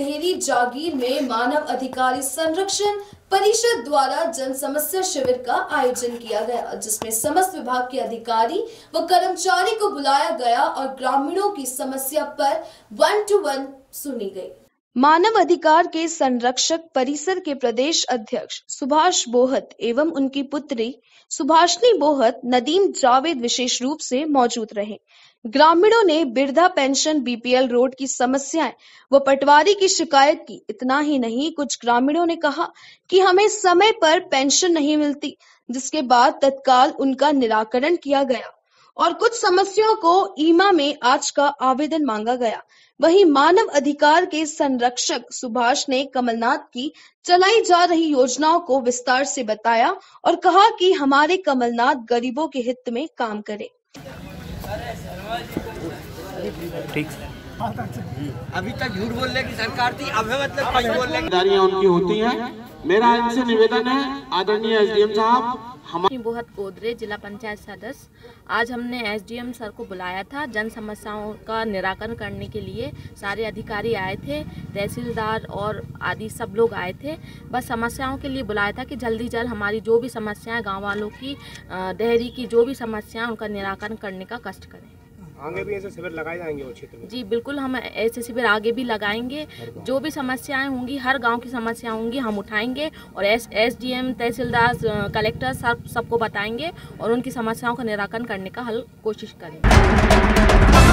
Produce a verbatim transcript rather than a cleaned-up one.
देहरी जागीर में मानव अधिकार संरक्षण परिषद द्वारा जन समस्या शिविर का आयोजन किया गया, जिसमें समस्त विभाग के अधिकारी व कर्मचारी को बुलाया गया और ग्रामीणों की समस्या पर वन टू वन सुनी गई। मानव अधिकार के संरक्षक परिसर के प्रदेश अध्यक्ष सुभाष बोहत एवं उनकी पुत्री सुभाषनी बोहत, नदीम जावेद विशेष रूप से मौजूद रहे। ग्रामीणों ने वृद्धा पेंशन, बीपीएल रोड की समस्याएं व पटवारी की शिकायत की। इतना ही नहीं, कुछ ग्रामीणों ने कहा कि हमें समय पर पेंशन नहीं मिलती, जिसके बाद तत्काल उनका निराकरण किया गया और कुछ समस्याओं को ईमा में आज का आवेदन मांगा गया। वहीं मानव अधिकार के संरक्षक सुभाष ने कमलनाथ की चलाई जा रही योजनाओं को विस्तार से बताया और कहा कि हमारे कमलनाथ गरीबों के हित में काम करें। अभी तक झूठ बोलने की सरकार थी, अब मतलब झूठ बोलने की जिम्मेदारियां उनकी होती हैं। मेरा इनसे निवेदन है आदरणीय एसडीएम साहब हमारी बोहत कोदरे, जिला पंचायत सदस्य, आज हमने एसडीएम सर को बुलाया था जन समस्याओं का निराकरण करने के लिए। सारे अधिकारी आए थे, तहसीलदार और आदि सब लोग आए थे। बस समस्याओं के लिए बुलाया था कि जल्दी जल्द हमारी जो भी समस्याएं गांव वालों की, देहरी की जो भी समस्याएं, उनका निराकरण करने का कष्ट करें। आगे भी ऐसे शिविर लगाए जाएंगे वो क्षेत्र में? जी बिल्कुल, हम ऐसे शिविर आगे भी लगाएंगे। जो भी समस्याएं होंगी, हर गांव की समस्याएं होंगी हम उठाएंगे और एस एसडीएम, तहसीलदार, कलेक्टर सब सबको बताएंगे और उनकी समस्याओं का निराकरण करने का हल कोशिश करेंगे।